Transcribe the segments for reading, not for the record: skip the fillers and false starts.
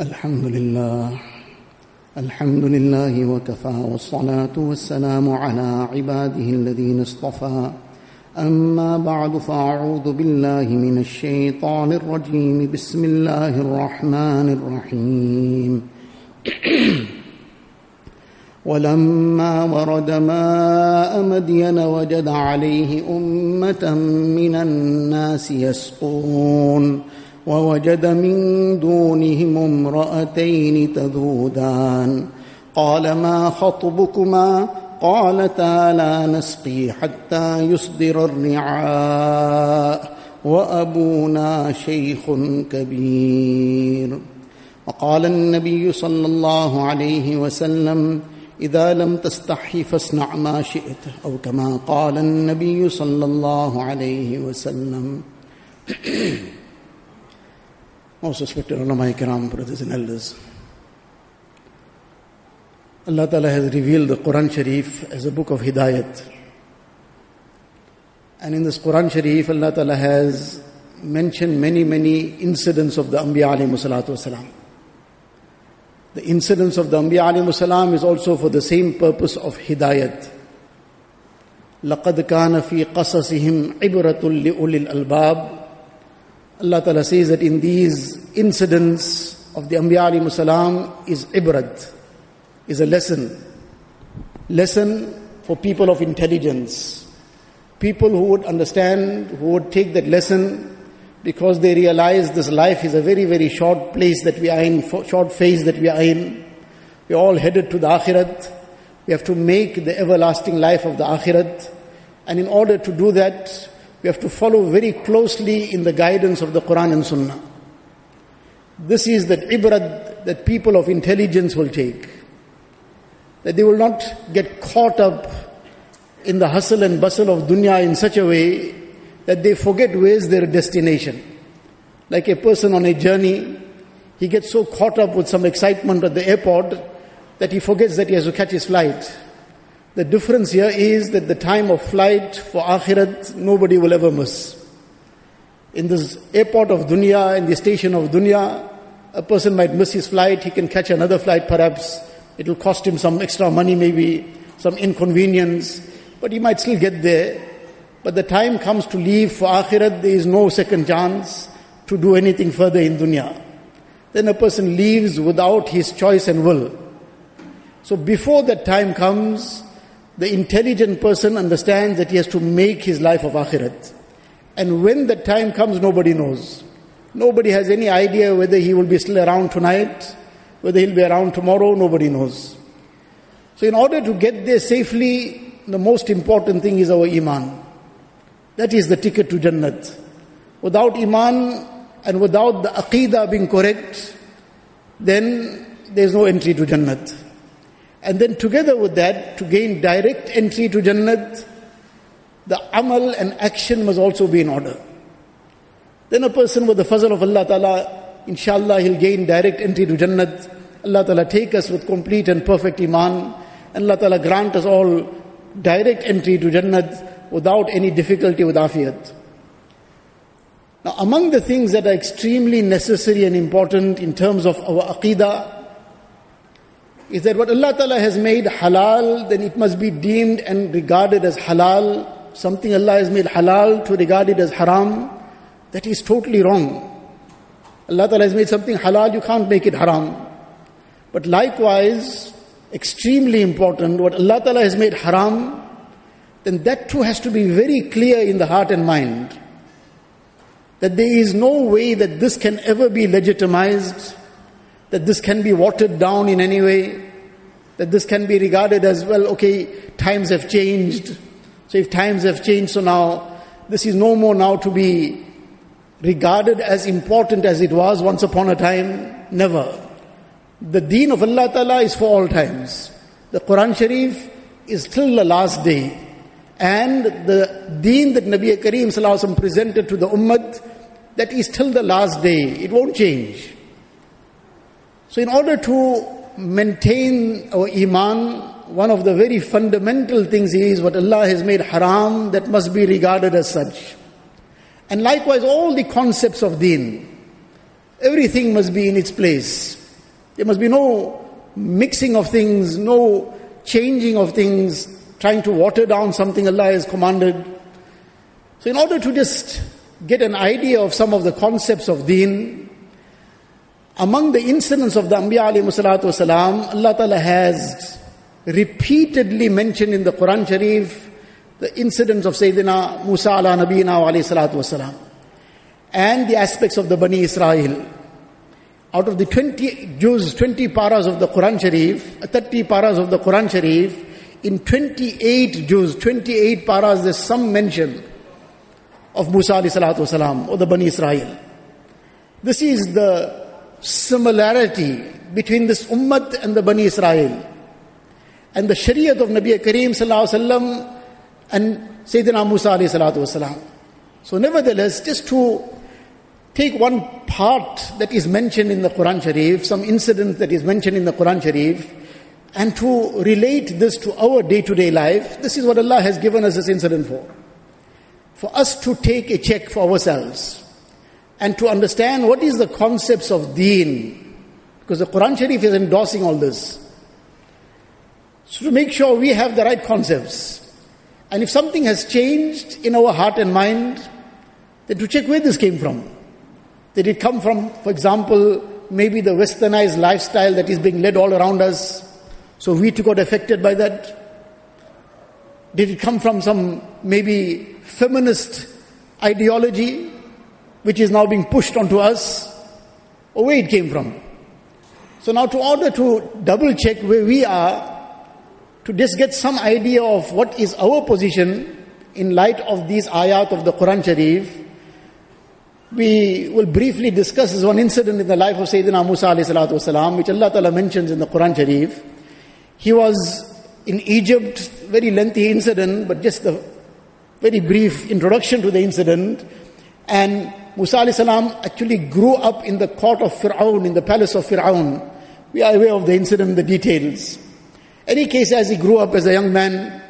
الحمد لله وكفى والصلاة والسلام على عباده الذين اصطفى أما بعد فأعوذ بالله من الشيطان الرجيم بسم الله الرحمن الرحيم ولما ورد ماء مدين وجد عليه أمة من الناس يسقون ووجد من دونهم امرأتين تذودان قال ما خطبكما قالتا لا نسقي حتى يصدر الرعاء وأبونا شيخ كبير وقال النبي صلى الله عليه وسلم إذا لم تستحي فاصنع ما شئت أو كما قال النبي صلى الله عليه وسلم. Most respected ulama ikram, brothers and elders, Allah Ta'ala has revealed the Quran Sharif as a book of Hidayat. And in this Quran Sharif, Allah Ta'ala has mentioned many incidents of the Anbiya alayhi salatu wasalam. The incidents of the Anbiya alayhi salam is also for the same purpose of Hidayat. لَقَدْ كَانَ فِي قَصَصِهِمْ عِبْرَةٌ لِأُولِي الْأَلْبَابِ. Allah Ta'ala says that in these incidents of the Anbiya alayhi salam is ibrat, is a lesson for people of intelligence, people who would understand, who would take that lesson, because they realize this life is a very short place that we are in, short phase that we are in. We are all headed to the akhirat. We have to make the everlasting life of the akhirat, and in order to do that, we have to follow very closely in the guidance of the Quran and Sunnah. This is that ibrat that people of intelligence will take, that they will not get caught up in the hustle and bustle of dunya in such a way that they forget where is their destination. Like a person on a journey, he gets so caught up with some excitement at the airport that he forgets that he has to catch his flight. The difference here is that the time of flight for akhirat, nobody will ever miss. In this airport of dunya, in the station of dunya, a person might miss his flight, he can catch another flight perhaps. It will cost him some extra money maybe, some inconvenience, but he might still get there. But the time comes to leave for akhirat, there is no second chance to do anything further in dunya. Then a person leaves without his choice and will. So before that time comes, the intelligent person understands that he has to make his life of akhirat. And when that time comes, nobody knows. Nobody has any idea whether he will be still around tonight, whether he'll be around tomorrow, nobody knows. So in order to get there safely, the most important thing is our Iman. That is the ticket to Jannat. Without Iman and without the Aqidah being correct, then there's no entry to Jannat. And then together with that, to gain direct entry to Jannat, the amal and action must also be in order. Then a person with the fazl of Allah Ta'ala, inshallah, he'll gain direct entry to Jannat. Allah Ta'ala take us with complete and perfect Iman. And Allah Ta'ala grant us all direct entry to Jannat without any difficulty with afiyat. Now, among the things that are extremely necessary and important in terms of our aqidah is that what Allah Ta'ala has made halal, then it must be deemed and regarded as halal. Something Allah has made halal, to regard it as haram, that is totally wrong. Allah Ta'ala has made something halal, you can't make it haram. But likewise, extremely important, what Allah Ta'ala has made haram, then that too has to be very clear in the heart and mind. That there is no way that this can ever be legitimized, that this can be watered down in any way, that this can be regarded as, well, okay, times have changed. So if times have changed, so now this is no more now to be regarded as important as it was once upon a time. Never. The deen of Allah Ta'ala is for all times. The Quran Sharif is till the last day. And the deen that Nabi Kareem Sallallahu Alaihi Wasallam presented to the Ummah, that is till the last day. It won't change. So in order to maintain our Iman, one of the very fundamental things is what Allah has made haram, that must be regarded as such. And likewise, all the concepts of deen, everything must be in its place. There must be no mixing of things, no changing of things, trying to water down something Allah has commanded. So in order to just get an idea of some of the concepts of deen, among the incidents of the Anbiya alayhi salatu wasalam, Allah Ta'ala has repeatedly mentioned in the Quran Sharif the incidents of Sayyidina Musa ala Nabina alayhi salatu wasalam and the aspects of the Bani Israel. Out of the 20 paras of the Quran Sharif, 30 paras of the Quran Sharif, in 28 paras, there's some mention of Musa alayhi salatu wasalam or the Bani Israel. This is the similarity between this Ummat and the Bani Israel. And the Shariat of Nabi Kareem sallallahu alayhi wa sallam and Sayyidina Musa alayhi salatu wasalam. So nevertheless, just to take one part that is mentioned in the Quran Sharif, some incident that is mentioned in the Quran Sharif, and to relate this to our day-to-day life, this is what Allah has given us this incident for us to take a check for ourselves and to understand what is the concepts of deen, because the Quran Sharif is endorsing all this. So to make sure we have the right concepts, and if something has changed in our heart and mind, then to check where this came from. Did it come from, for example, maybe the westernized lifestyle that is being led all around us, so we too got affected by that? Did it come from some maybe feminist ideology which is now being pushed onto us? Or where it came from? So now in order to double check where we are, to just get some idea of what is our position in light of these ayat of the Quran Sharif, we will briefly discuss this one incident in the life of Sayyidina Musa alayhi salatu wasalam, which Allah Ta'ala mentions in the Quran Sharif. He was in Egypt, very lengthy incident, but just the very brief introduction to the incident. And Musa alayhi salam actually grew up in the court of Fir'aun, in the palace of Fir'aun. We are aware of the incident, the details. Any case, as he grew up as a young man,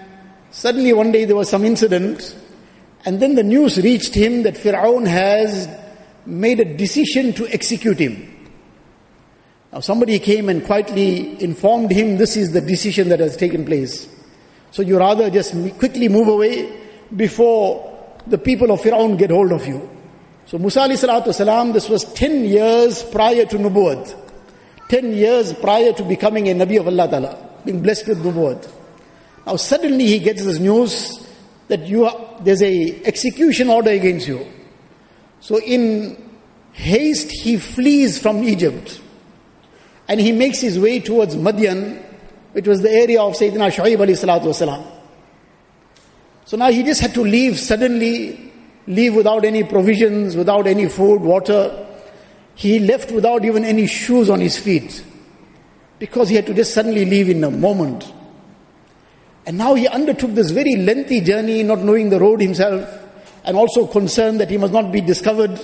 suddenly one day there was some incident, and then the news reached him that Fir'aun has made a decision to execute him. Now somebody came and quietly informed him, this is the decision that has taken place. So you rather just quickly move away before the people of Fir'aun get hold of you. So Musa alayhi salatu wasalam, this was 10 years prior to Nubuwwat. 10 years prior to becoming a Nabi of Allah Ta'ala, being blessed with Nubuwwat. Now suddenly he gets this news that there's a execution order against you. So in haste he flees from Egypt and he makes his way towards Madian, which was the area of Sayyidina Shu'aib alayhi salatu wasalam. So now he just had to leave suddenly, leave without any provisions, without any food, water. He left without even any shoes on his feet because he had to just suddenly leave in a moment. And now he undertook this very lengthy journey, not knowing the road himself, and also concerned that he must not be discovered.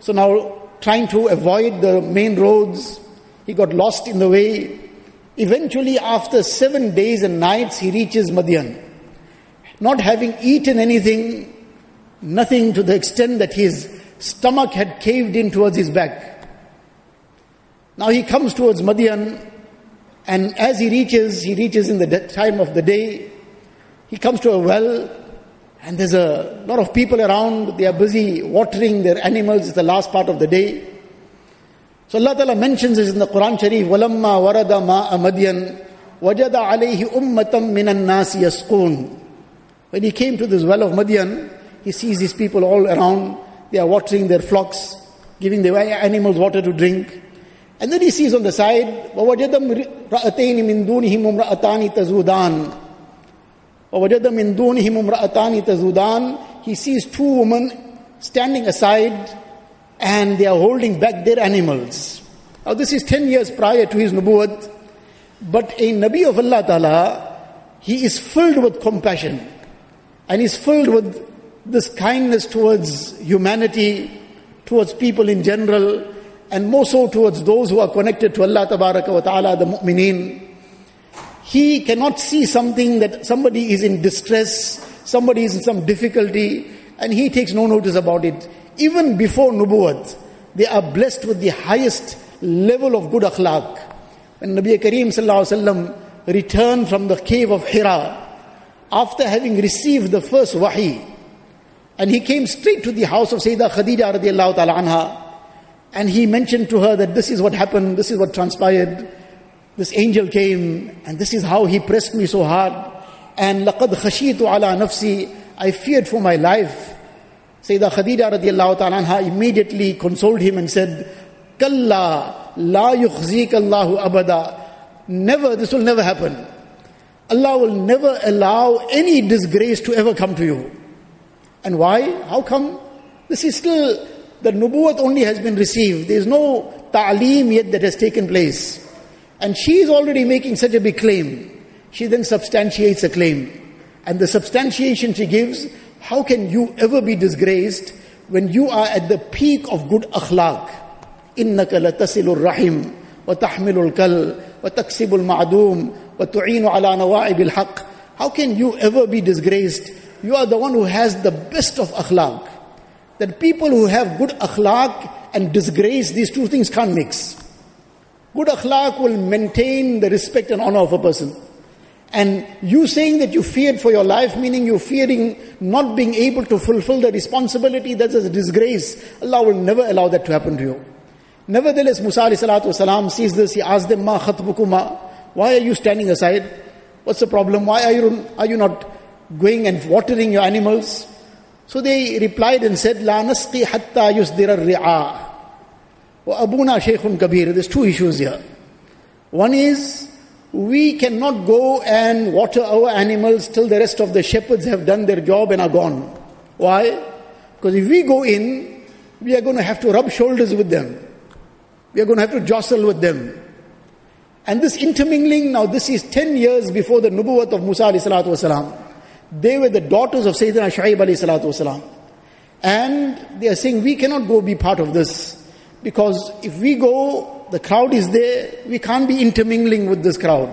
So now trying to avoid the main roads, he got lost in the way. Eventually, after 7 days and nights, he reaches Madian. Not having eaten anything, nothing, to the extent that his stomach had caved in towards his back. Now he comes towards Madian, and as he reaches in the time of the day. He comes to a well, and there's a lot of people around. They are busy watering their animals. It's the last part of the day. So Allah Ta'ala mentions this in the Quran Sharif, وَلَمَّا وَرَدَ مَاءَ مَدْيَنَ وَجَدَ عَلَيْهِ أُمَّةً مِّنَ النَّاسِ يَسْقُونَ. When he came to this well of Madian, he sees these people all around. They are watering their flocks, giving their animals water to drink. And then he sees on the side, وَوَجَدَ رَأَتَيْنِ مِن دُونِهِمْ رَأَتَانِ تَزُودَانِ وَوَجَدَ مِن دُونِهِمْ رَأَتَانِ تَزُودَانِ. He sees two women standing aside, and they are holding back their animals. Now this is 10 years prior to his Nubuwwat, but a Nabi of Allah Ta'ala, he is filled with compassion, and he's filled with this kindness towards humanity, towards people in general, and more so towards those who are connected to Allah Ta'ala, the mu'mineen. He cannot see something that somebody is in distress, somebody is in some difficulty, and he takes no notice about it. Even before Nubuwwat, they are blessed with the highest level of good akhlaq. When Nabi Kareem Sallallahu Alaihi Wasallam returned from the cave of Hira, after having received the first wahi, and he came straight to the house of Sayyidah Khadija radiallahu ta'ala anha, and he mentioned to her that this is what happened, this is what transpired, this angel came, and this is how he pressed me so hard, and لَقَدْ خَشِيتُ عَلَىٰ نَفْسِي, I feared for my life. Sayyidah Khadija radiallahu ta'ala anha immediately consoled him and said, كَلَّا لَا يُخْزِيكَ اللَّهُ أَبَدًا, never, this will never happen. Allah will never allow any disgrace to ever come to you. And why? How come? This is still, the nubuwwat only has been received. There is no ta'aleem yet that has taken place. And she is already making such a big claim. She then substantiates a claim. And the substantiation she gives, how can you ever be disgraced when you are at the peak of good akhlaq? إِنَّكَ لَتَسِلُ الرَّحِمُ وَتَحْمِلُ الْكَلْ وَتَكْسِبُ الْمَعْدُومُ وَتُعِينُ عَلَىٰ نَوَائِبِ الْحَقِّ. How can you ever be disgraced? You are the one who has the best of akhlaq. That people who have good akhlaq and disgrace, these two things can't mix. Good akhlaq will maintain the respect and honor of a person. And you saying that you feared for your life, meaning you're fearing not being able to fulfill the responsibility, that's a disgrace. Allah will never allow that to happen to you. Nevertheless, Musa alayhi salatu wasalam sees this, he asked them, Ma khatbukuma? Why are you standing aside? What's the problem? Why are you not going and watering your animals? So they replied and said, La nasqi hatta yusdira ar-ri'a. Wa abuna shaykhun kabir. There's two issues here. One is, we cannot go and water our animals till the rest of the shepherds have done their job and are gone. Why? Because if we go in, we are going to have to rub shoulders with them. We are going to have to jostle with them. And this intermingling, now this is 10 years before the nubuwwat of Musa alayhi salatu wasalam. They were the daughters of Sayyidina Shu'aib alayhi salatu wasalam. And they are saying, we cannot go be part of this. Because if we go, the crowd is there, we can't be intermingling with this crowd.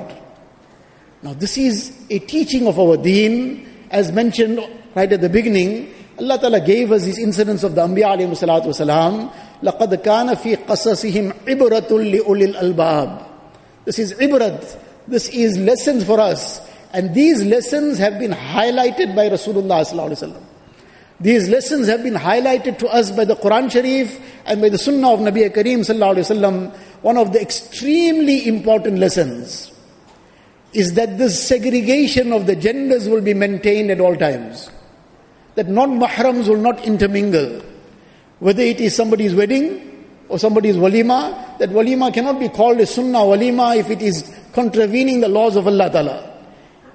Now this is a teaching of our deen. As mentioned right at the beginning, Allah Ta'ala gave us these incidents of the Anbiya alayhi salatu wasalam. لَقَدْ كَانَ فِي قَصَصِهِمْ عِبْرَةٌ لِأُولِي الْأَلْبَابِ. This is ibrat, this is lessons for us. And these lessons have been highlighted by Rasulullah sallallahu alaihi wasallam. These lessons have been highlighted to us by the Quran Sharif and by the Sunnah of Nabi Kareem sallallahu alaihi wasallam. One of the extremely important lessons is that this segregation of the genders will be maintained at all times. That non-mahrams will not intermingle. Whether it is somebody's wedding, or somebody's walima, that walima cannot be called a sunnah walima if it is contravening the laws of Allah Ta'ala.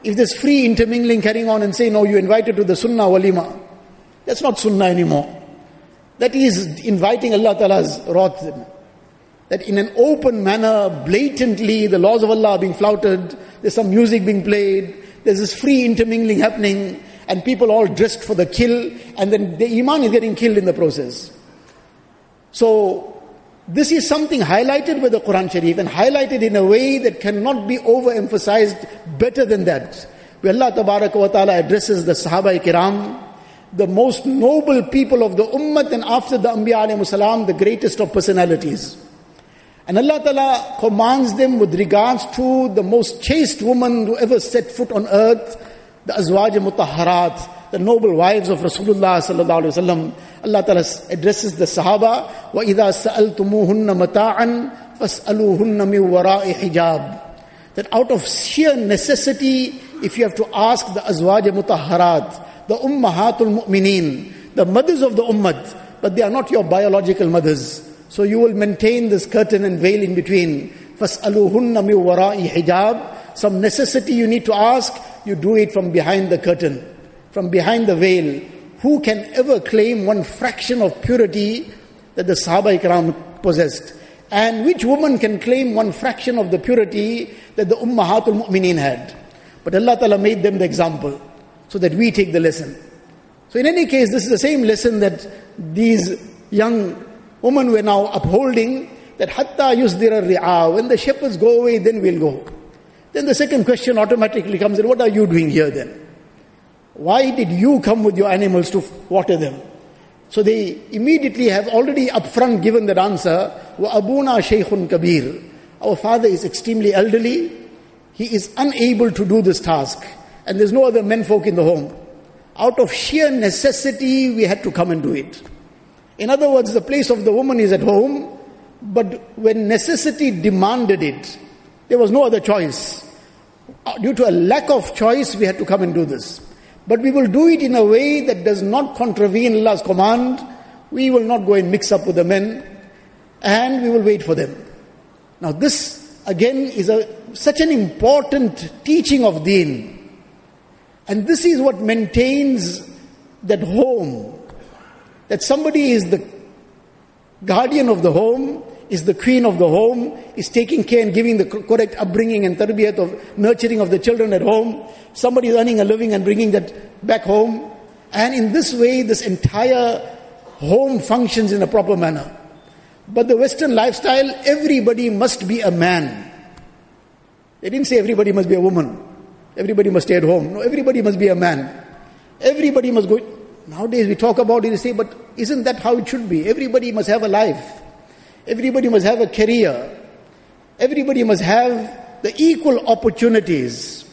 If there's free intermingling carrying on and say, no, you invited to the sunnah walima, that's not sunnah anymore. That is inviting Allah Ta'ala's wrath. That in an open manner, blatantly, the laws of Allah are being flouted, there's some music being played, there's this free intermingling happening, and people all dressed for the kill, and then the iman is getting killed in the process. So, this is something highlighted by the Quran Sharif and highlighted in a way that cannot be overemphasized better than that. Where Allah Tabaraka wa Ta'ala addresses the Sahaba Kiram, the most noble people of the Ummah, and after the Anbiya alayhi salam, the greatest of personalities. And Allah Ta'ala commands them with regards to the most chaste woman who ever set foot on earth, the Azwaj Mutahharat, the noble wives of Rasulullah sallallahu alaihi wasallam. Allah Ta'ala addresses the Sahaba, وَإِذَا سَأَلْتُمُوهُنَّ مَتَاعًا فَاسْأَلُوهُنَّ مِنْ وَرَاءِ حِجَابٍ. That out of sheer necessity, if you have to ask the Azwaj Mutahharat, the Ummahatul Mu'mineen, the mothers of the Ummat, but they are not your biological mothers. So you will maintain this curtain and veil in between. فَاسْأَلُوهُنَّ مِنْ وَرَاءِ حِجَابٍ. Some necessity you need to ask, you do it from behind the curtain, from behind the veil. Who can ever claim one fraction of purity that the Sahaba Ikram possessed? And which woman can claim one fraction of the purity that the Ummahatul Mu'mineen had? But Allah Ta'ala made them the example, so that we take the lesson. So in any case, this is the same lesson that these young women were now upholding, that hatta yusdira ar-ri'a, when the shepherds go away, then we'll go. Then the second question automatically comes in, what are you doing here then? Why did you come with your animals to water them? So they immediately have already upfront given that answer. Wa abuna shaykhun kabir. Our father is extremely elderly. He is unable to do this task. And there's no other menfolk in the home. Out of sheer necessity, we had to come and do it. In other words, the place of the woman is at home, but when necessity demanded it, there was no other choice. Due to a lack of choice, we had to come and do this. But we will do it in a way that does not contravene Allah's command. We will not go and mix up with the men, and we will wait for them. Now this, again, is such an important teaching of deen. And this is what maintains that home. That somebody is the guardian of the home, is the queen of the home, is taking care and giving the correct upbringing and tarbiyat of nurturing of the children at home. Somebody is earning a living and bringing that back home. And in this way, this entire home functions in a proper manner. But the Western lifestyle, everybody must be a man. They didn't say everybody must be a woman. Everybody must stay at home. No, everybody must be a man. Everybody must go. Nowadays we talk about it and say, but isn't that how it should be? Everybody must have a life. Everybody must have a career. Everybody must have the equal opportunities.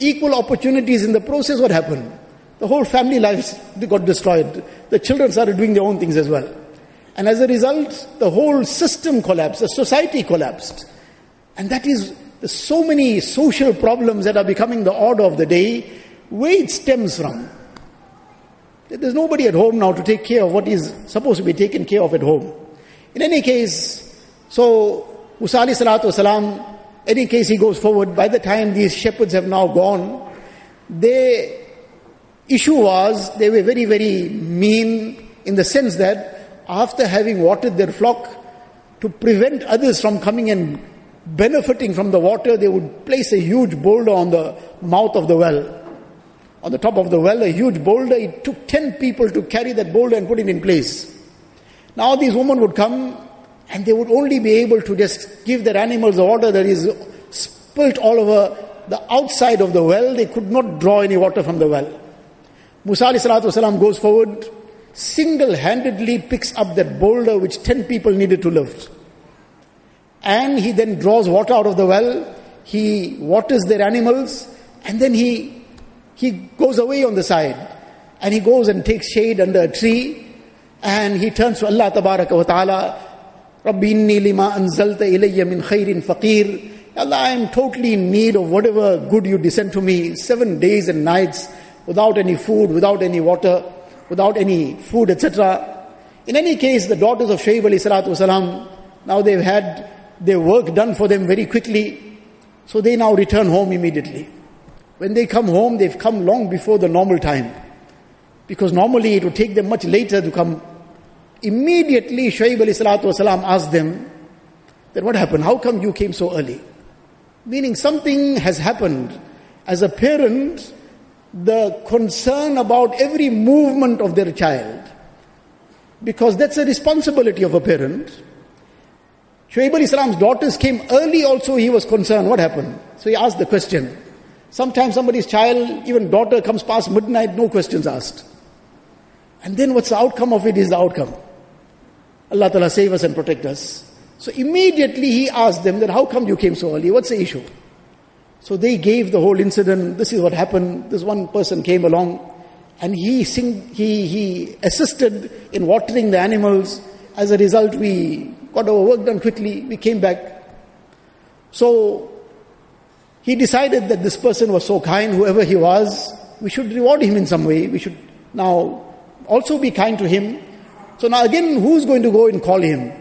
Equal opportunities. In the process, what happened? The whole family lives got destroyed. The children started doing their own things as well. And as a result, the whole system collapsed. The society collapsed. And that is so many social problems that are becoming the order of the day, where it stems from. There's nobody at home now to take care of what is supposed to be taken care of at home. In any case, so Musa alayhi salatu wasalam, any case he goes forward, by the time these shepherds have now gone, their issue was they were very, very mean in the sense that after having watered their flock, to prevent others from coming and benefiting from the water, they would place a huge boulder on the mouth of the well. On the top of the well, a huge boulder. It took 10 people to carry that boulder and put it in place. Now these women would come and they would only be able to just give their animals the water that is spilt all over the outside of the well. They could not draw any water from the well. Musa alayhi salatu wasalam goes forward, single-handedly picks up that boulder which 10 people needed to lift. And he then draws water out of the well, he waters their animals, and then he goes away on the side. And he goes and takes shade under a tree, and he turns to Allah tabaraka wa ta'ala, Rabbi inni lima anzalta ilayya min khairin faqir. Allah, I am totally in need of whatever good you descend to me. 7 days and nights, without any food, without any water, without any food, etc. In any case, the daughters of Shuaib alayhi salatu wasalam, now they've had their work done for them very quickly. So they now return home immediately. When they come home, they've come long before the normal time. Because normally it would take them much later to come. Immediately Shuaib alayhi salatu wasalam asked them, then what happened? How come you came so early? Meaning something has happened. As a parent, the concern about every movement of their child. Because that's a responsibility of a parent. Shuaib alayhi salam's daughters came early also, he was concerned. What happened? So he asked the question. Sometimes somebody's child, even daughter, comes past midnight, no questions asked. And then what's the outcome of it is the outcome. Allah Ta'ala save us and protect us. So immediately he asked them that how come you came so early? What's the issue? So they gave the whole incident. This is what happened. This one person came along and he assisted in watering the animals. As a result, we got our work done quickly, we came back. So he decided that this person was so kind, whoever he was, we should reward him in some way. We should now also be kind to him. So now again, who's going to go and call him?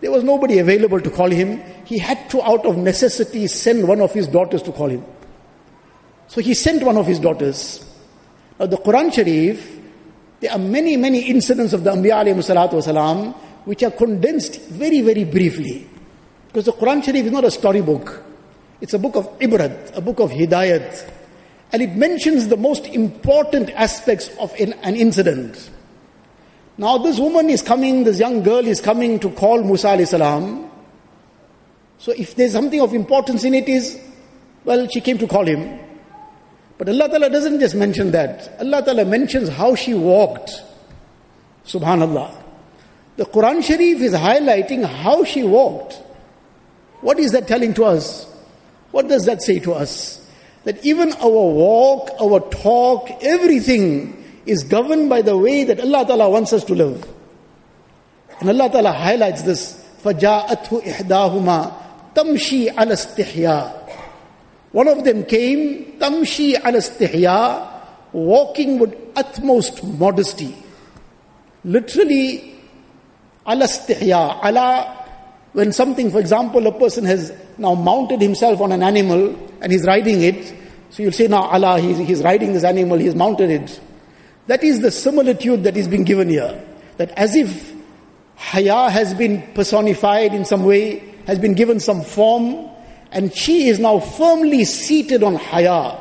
There was nobody available to call him. He had to, out of necessity, send one of his daughters to call him. So he sent one of his daughters. Now the Quran Sharif, there are many, many incidents of the Anbiya alayhi salatu wasalam, which are condensed very, very briefly. Because the Quran Sharif is not a storybook. It's a book of ibrat, a book of hidayat. And it mentions the most important aspects of an incident. Now this woman is coming, this young girl is coming to call Musa alayhi salam. So if there's something of importance in it is, well, she came to call him. But Allah Ta'ala doesn't just mention that. Allah Ta'ala mentions how she walked. Subhanallah. The Quran Sharif is highlighting how she walked. What is that telling to us? What does that say to us? That even our walk, our talk, everything is governed by the way that Allah Ta'ala wants us to live. And Allah Ta'ala highlights this. فَجَاءَتْهُ إِحْدَاهُمَا تَمْشِي عَلَى اسْتِحْيَا. One of them came, تَمْشِي عَلَى اسْتِحْيَا, walking with utmost modesty. Literally, عَلَى اسْتِحْيَا. عَلَى, when something, for example, a person has now mounted himself on an animal and he's riding it. So you'll say, now Allah, he's riding this animal, he's mounted it. That is the similitude that is being given here. That as if Haya has been personified in some way, has been given some form, and she is now firmly seated on Haya.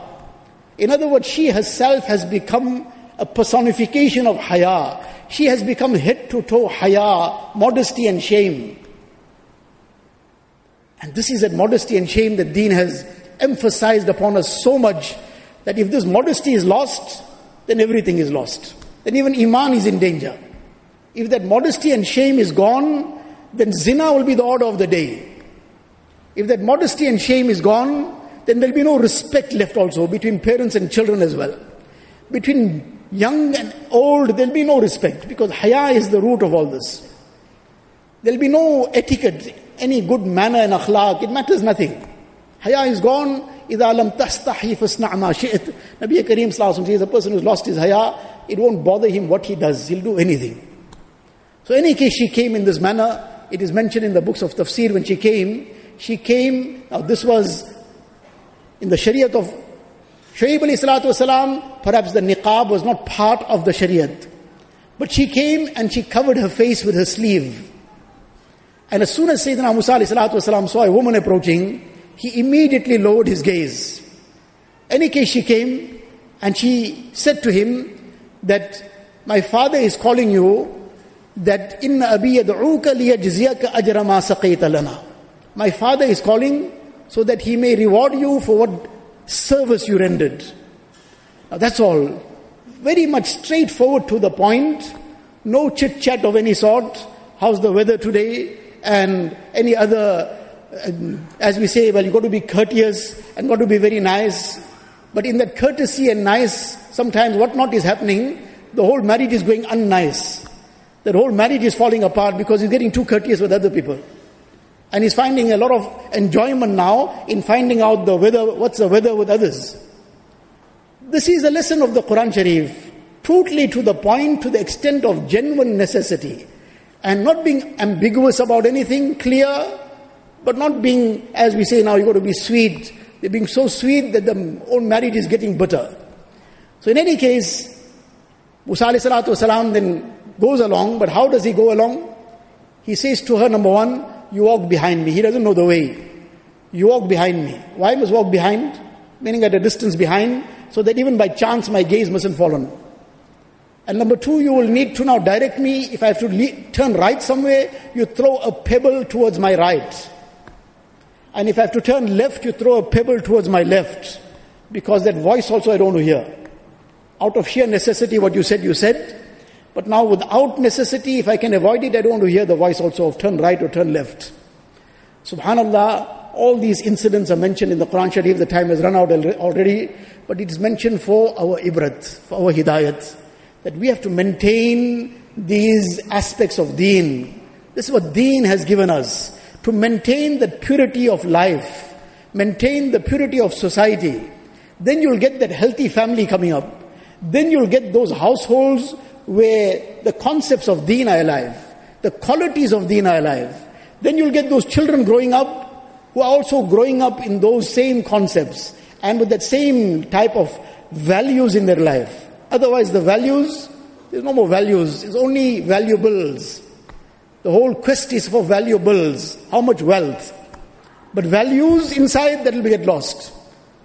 In other words, she herself has become a personification of Haya. She has become head to toe Haya, modesty and shame. And this is that modesty and shame that Deen has emphasized upon us so much, that if this modesty is lost, then everything is lost. Then even Iman is in danger. If that modesty and shame is gone, then zina will be the order of the day. If that modesty and shame is gone, then there will be no respect left also between parents and children as well. Between young and old, there will be no respect, because haya is the root of all this. There will be no etiquette. Any good manner and akhlaq, it matters nothing. Haya is gone. إِذَا لَمْ تَسْتَحِي فَاسْنَعْ مَا شِئْتَ. Nabi Kareem ﷺ says, a person who's lost his haya, it won't bother him what he does. He'll do anything. So in any case, she came in this manner. It is mentioned in the books of tafsir when she came, now this was in the shariat of Shuaib alayhi salatu wasalam, perhaps the niqab was not part of the shariat. But she came and she covered her face with her sleeve. And as soon as Sayyidina Musa alayhi salatu wasalam saw a woman approaching, he immediately lowered his gaze. In any case, she came and she said to him that, my father is calling you, that inna abi yad'uka liyajziyaka ajra ma saqita lana. My father is calling so that he may reward you for what service you rendered. Now that's all. Very much straightforward to the point. No chit-chat of any sort. How's the weather today? And any other, as we say, well, you've got to be courteous and got to be very nice. But in that courtesy and nice, sometimes what not is happening, the whole marriage is going unnice. The whole marriage is falling apart because he's getting too courteous with other people. And he's finding a lot of enjoyment now in finding out the weather, what's the weather with others. This is a lesson of the Quran Sharif, totally to the point, to the extent of genuine necessity. And not being ambiguous about anything, clear, but not being, as we say now, you've got to be sweet. They're being so sweet that the own marriage is getting bitter. So in any case, Musa alayhi salatu wasalam then goes along, but how does he go along? He says to her, number one, you walk behind me. He doesn't know the way. You walk behind me. Why must walk behind? Meaning at a distance behind, so that even by chance my gaze mustn't fall on. And number two, you will need to now direct me. If I have to turn right somewhere, you throw a pebble towards my right. And if I have to turn left, you throw a pebble towards my left. Because that voice also I don't want to hear. Out of sheer necessity, what you said, you said. But now without necessity, if I can avoid it, I don't want to hear the voice also of turn right or turn left. Subhanallah, all these incidents are mentioned in the Quran Sharif. The time has run out already. But it is mentioned for our ibrat, for our hidayat. That we have to maintain these aspects of deen. This is what deen has given us. To maintain the purity of life. Maintain the purity of society. Then you'll get that healthy family coming up. Then you'll get those households where the concepts of deen are alive. The qualities of deen are alive. Then you'll get those children growing up who are also growing up in those same concepts. And with that same type of values in their life. Otherwise the values, there's no more values, it's only valuables. The whole quest is for valuables, how much wealth. But values inside, that will get lost.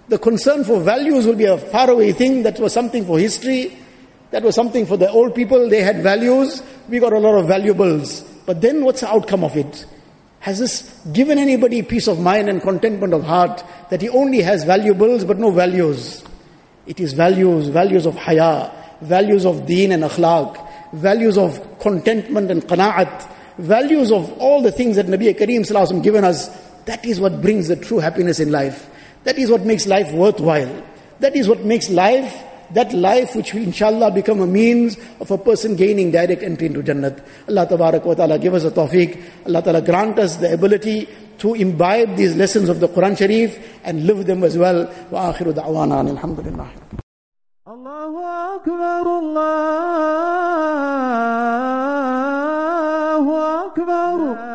The concern for values will be a faraway thing. That was something for history, that was something for the old people, they had values, we got a lot of valuables. But then what's the outcome of it? Has this given anybody peace of mind and contentment of heart, that he only has valuables but no values? It is values, values of haya, values of deen and akhlaq, values of contentment and qana'at, values of all the things that Nabi Kareem ﷺ given us That is what brings the true happiness in life. That is what makes life worthwhile. That is what makes life, that life which will inshallah become a means of a person gaining direct entry into Jannat. Allah Tabarak wa Ta'ala give us a tawfiq. Allah Ta'ala grant us the ability to imbibe these lessons of the Quran Sharif and live them as well. Wa akhiru da'wana alhamdulillah. Allahu Akbar, Allahu Akbar.